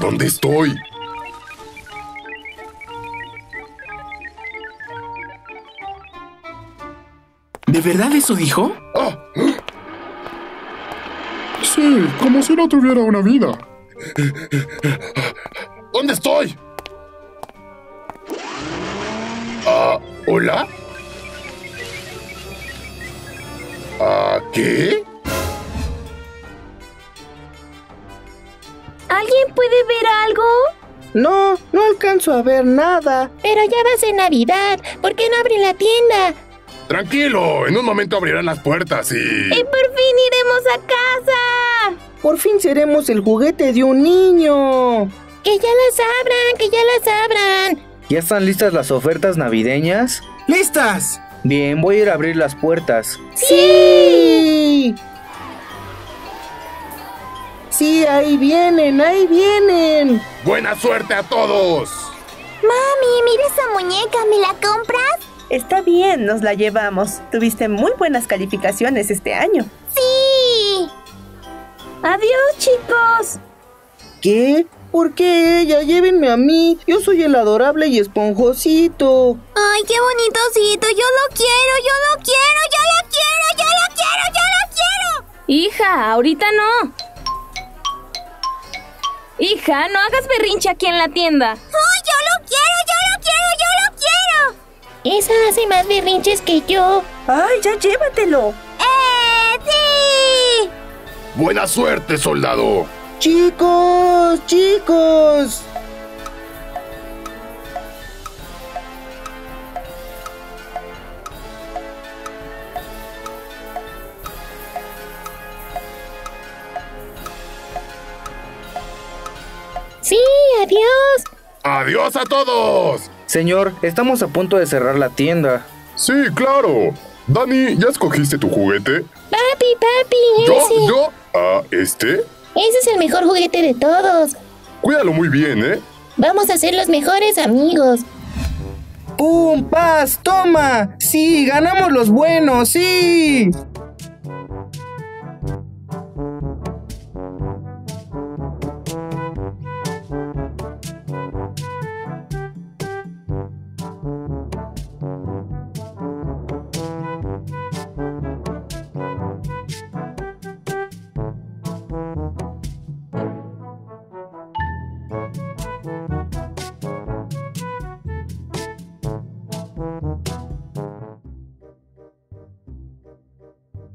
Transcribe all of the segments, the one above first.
¿Dónde estoy? ¿De verdad eso dijo? ¡Ah! Sí, como si no tuviera una vida. ¿Dónde estoy? ¿Hola? ¿Qué? ¿Alguien puede ver algo? No, no alcanzo a ver nada. Pero ya va a ser Navidad. ¿Por qué no abren la tienda? Tranquilo, en un momento abrirán las puertas y... ¡Y por fin iremos a casa! Por fin seremos el juguete de un niño. ¡Que ya las abran, que ya las abran! ¿Ya están listas las ofertas navideñas? ¡Listas! Bien, voy a ir a abrir las puertas. ¡Sí! ¡Sí, ahí vienen, ahí vienen! ¡Buena suerte a todos! Mami, mira esa muñeca, ¿me la compras? Está bien, nos la llevamos. Tuviste muy buenas calificaciones este año. ¡Sí! ¡Adiós, chicos! ¿Qué? ¿Por qué ella? Llévenme a mí. Yo soy el adorable y esponjosito. ¡Ay, qué bonitosito! ¡Yo lo quiero, yo lo quiero, yo lo quiero, yo lo quiero, yo lo quiero! Hija, ahorita no. Hija, no hagas berrinche aquí en la tienda. ¡Ay, yo lo quiero, yo lo quiero, yo lo quiero! Esa hace más berrinches que yo. ¡Ay, ya llévatelo! ¡Sí! ¡Buena suerte, soldado! ¡Chicos, chicos! ¡Sí, adiós! ¡Adiós a todos! Señor, estamos a punto de cerrar la tienda. Sí, claro. Dani, ¿ya escogiste tu juguete? Papi, papi, ese. ¿Yo? ¿Ah, este? Ese es el mejor juguete de todos. Cuídalo muy bien, ¿eh? Vamos a ser los mejores amigos. ¡Pum, paz, toma! ¡Sí, ganamos los buenos, sí!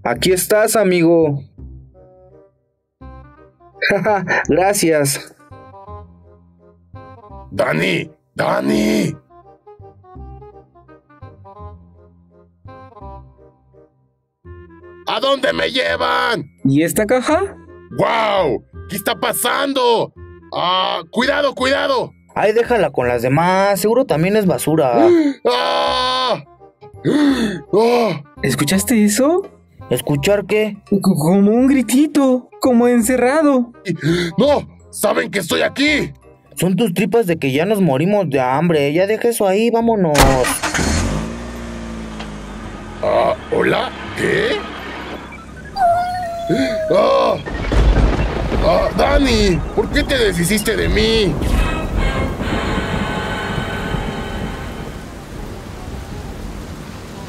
Aquí estás, amigo. Jaja, gracias. Dani, Dani. ¿A dónde me llevan? ¿Y esta caja? ¡Wow! ¿Qué está pasando? ¡Cuidado, cuidado! Ay, déjala con las demás. Seguro también es basura. ¡Ah! ¡Ah! ¿Escuchaste eso? ¿Escuchar qué? Como un gritito, como encerrado. ¡No! ¡Saben que estoy aquí! Son tus tripas de que ya nos morimos de hambre. Ya deja eso ahí, vámonos. ¿Hola? ¿Qué? ¡Dani! ¿Por qué te deshiciste de mí?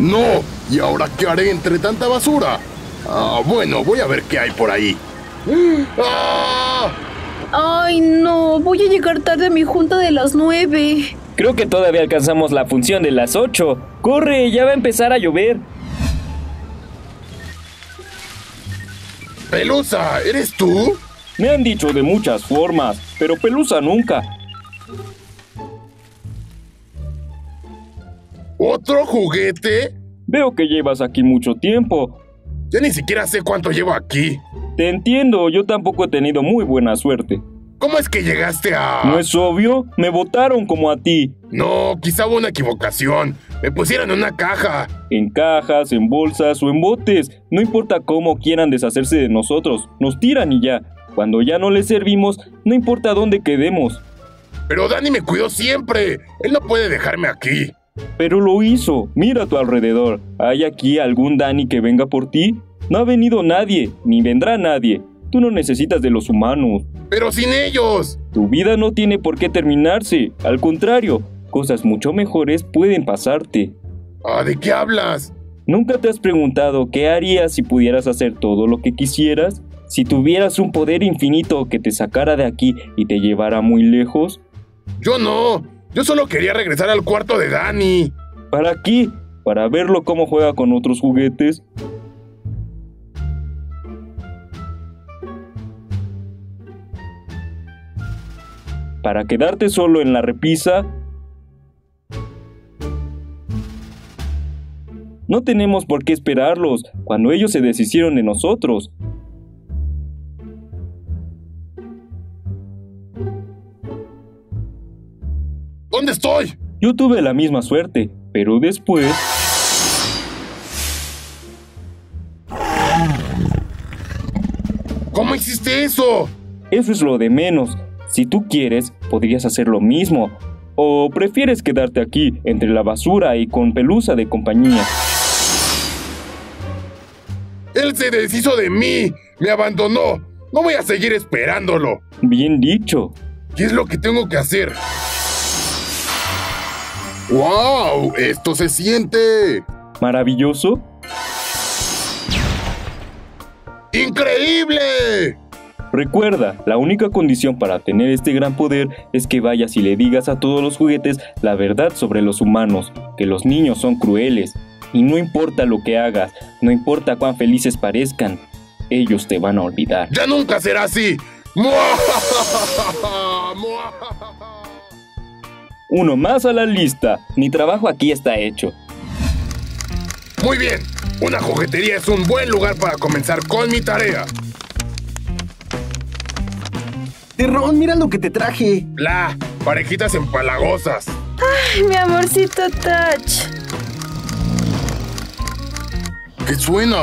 ¡No! ¿Y ahora qué haré entre tanta basura? Bueno, voy a ver qué hay por ahí. ¡Ah! ¡Ay, no! Voy a llegar tarde a mi junta de las 9. Creo que todavía alcanzamos la función de las 8. ¡Corre! ¡Ya va a empezar a llover! ¡Pelusa! ¿Eres tú? Me han dicho de muchas formas, pero Pelusa nunca. ¿Otro juguete? Veo que llevas aquí mucho tiempo. Yo ni siquiera sé cuánto llevo aquí. Te entiendo, yo tampoco he tenido muy buena suerte. ¿Cómo es que llegaste a...? ¿No es obvio? Me votaron como a ti. No, quizá hubo una equivocación. Me pusieron en una caja. En cajas, en bolsas o en botes. No importa cómo quieran deshacerse de nosotros. Nos tiran y ya. Cuando ya no les servimos, no importa dónde quedemos. Pero Dani me cuidó siempre. Él no puede dejarme aquí. Pero lo hizo. Mira a tu alrededor. ¿Hay aquí algún Dani que venga por ti? No ha venido nadie, ni vendrá nadie. Tú no necesitas de los humanos. ¡Pero sin ellos! Tu vida no tiene por qué terminarse. Al contrario, cosas mucho mejores pueden pasarte. ¿Ah, de qué hablas? ¿Nunca te has preguntado qué harías si pudieras hacer todo lo que quisieras? Si tuvieras un poder infinito que te sacara de aquí y te llevara muy lejos. ¡Yo no! Yo solo quería regresar al cuarto de Dani. ¿Para aquí? ¿Para verlo cómo juega con otros juguetes? ¿Para quedarte solo en la repisa? No tenemos por qué esperarlos cuando ellos se deshicieron de nosotros. ¿Dónde estoy? Yo tuve la misma suerte, pero después... ¿Cómo hiciste eso? Eso es lo de menos. Si tú quieres, podrías hacer lo mismo. ¿O prefieres quedarte aquí, entre la basura y con Pelusa de compañía? ¡Él se deshizo de mí! ¡Me abandonó! ¡No voy a seguir esperándolo! Bien dicho. ¿Qué es lo que tengo que hacer? ¡Wow! ¡Esto se siente! ¿Maravilloso? ¡Increíble! Recuerda, la única condición para tener este gran poder es que vayas y le digas a todos los juguetes la verdad sobre los humanos, que los niños son crueles, y no importa lo que hagas, no importa cuán felices parezcan, ellos te van a olvidar. ¡Ya nunca será así! Uno más a la lista. Mi trabajo aquí está hecho. Muy bien. Una juguetería es un buen lugar para comenzar con mi tarea. Terrón, mira lo que te traje. Bla, parejitas empalagosas. Ay, mi amorcito Touch. ¿Qué suena?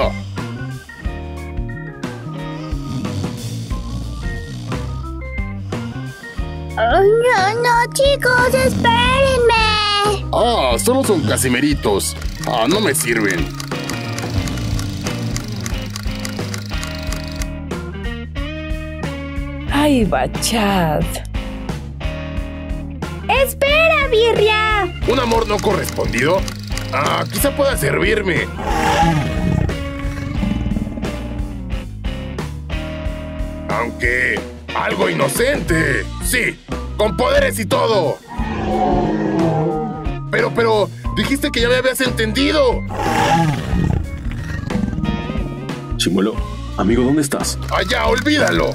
Oh, no, no, chicos, espérenme. Ah, solo son casimeritos. Ah, no me sirven. Ay, Bachad. ¡Espera, Birria! ¿Un amor no correspondido? Ah, quizá pueda servirme. Aunque... ¡algo inocente! ¡Sí! ¡Con poderes y todo! Pero, dijiste que ya me habías entendido. Chimuelo, amigo, ¿dónde estás? ¡Allá, olvídalo!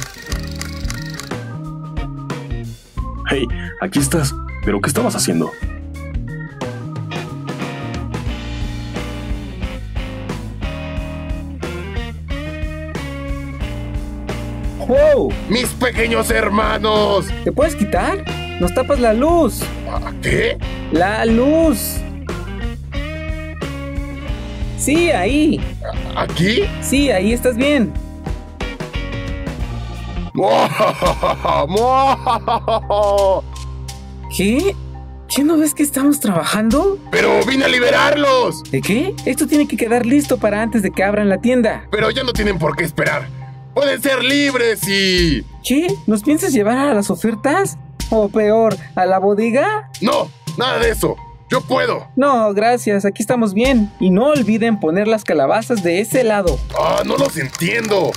Hey, aquí estás. ¿Pero qué estabas haciendo? ¡Wow! ¡Mis pequeños hermanos! ¿Te puedes quitar? ¡Nos tapas la luz! ¿Qué? ¡La luz! ¡Sí, ahí! ¿Aquí? Sí, ahí estás bien. ¿Qué? ¿Qué no ves que estamos trabajando? ¡Pero vine a liberarlos! ¿De qué? Esto tiene que quedar listo para antes de que abran la tienda. Pero ya no tienen por qué esperar. ¡Pueden ser libres y...! ¿Qué? ¿Nos piensas llevar a las ofertas? ¿O peor, a la bodega? ¡No! ¡Nada de eso! ¡Yo puedo! No, gracias. Aquí estamos bien. Y no olviden poner las calabazas de ese lado. ¡Ah, no los entiendo!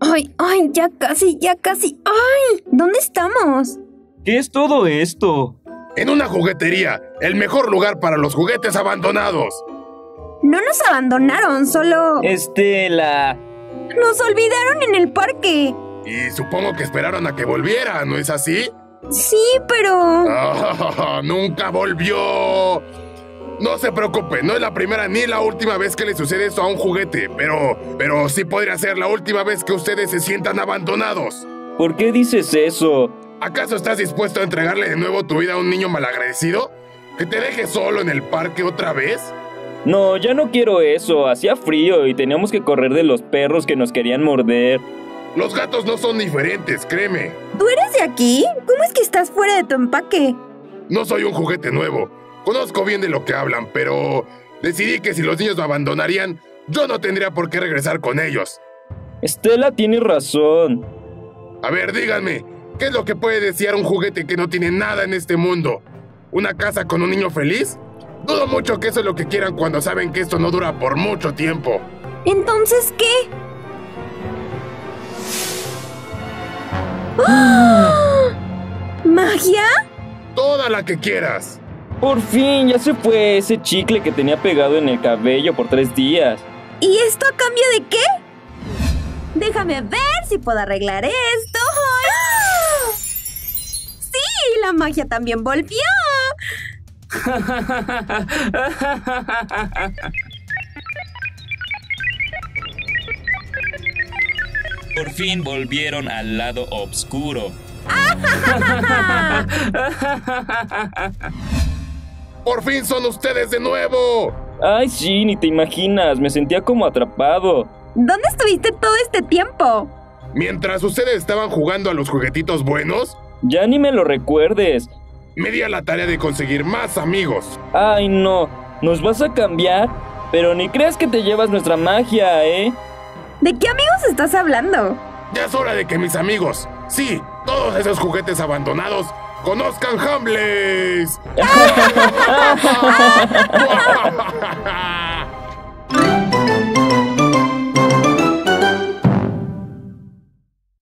¡Ay, ay! ¡Ya casi, ya casi! ¡Ay! ¿Dónde estamos? ¿Qué es todo esto? En una juguetería. El mejor lugar para los juguetes abandonados. No nos abandonaron, solo... Estela... Nos olvidaron en el parque. Y supongo que esperaron a que volviera, ¿no es así? Sí, pero... Oh, ¡nunca volvió! No se preocupe, no es la primera ni la última vez que le sucede eso a un juguete, pero sí podría ser la última vez que ustedes se sientan abandonados. ¿Por qué dices eso? ¿Acaso estás dispuesto a entregarle de nuevo tu vida a un niño malagradecido? ¿Que te deje solo en el parque otra vez? No, ya no quiero eso. Hacía frío y teníamos que correr de los perros que nos querían morder. Los gatos no son diferentes, créeme. ¿Tú eres de aquí? ¿Cómo es que estás fuera de tu empaque? No soy un juguete nuevo. Conozco bien de lo que hablan, pero... decidí que si los niños me abandonarían, Yo no tendría por qué regresar con ellos. Estela tiene razón. A ver, díganme, ¿qué es lo que puede desear un juguete que no tiene nada en este mundo? ¿Una casa con un niño feliz? Dudo mucho que eso es lo que quieran cuando saben que esto no dura por mucho tiempo. ¿Entonces qué? ¡Ah! ¿Magia? Toda la que quieras. Por fin, ya se fue ese chicle que tenía pegado en el cabello por 3 días. ¿Y esto a cambio de qué? Déjame ver si puedo arreglar esto. ¡Ah! ¡Sí! ¡La magia también volvió! Por fin volvieron al lado oscuro. ¡Por fin son ustedes de nuevo! ¡Ay, sí! Ni te imaginas. Me sentía como atrapado. ¿Dónde estuviste todo este tiempo? Mientras ustedes estaban jugando a los juguetitos buenos. Ya ni me lo recuerdes. Me di a la tarea de conseguir más amigos. ¡Ay, no! ¿Nos vas a cambiar? Pero ni creas que te llevas nuestra magia, ¿eh? ¿De qué amigos estás hablando? Ya es hora de que mis amigos, sí, todos esos juguetes abandonados, ¡conozcan Hamleys!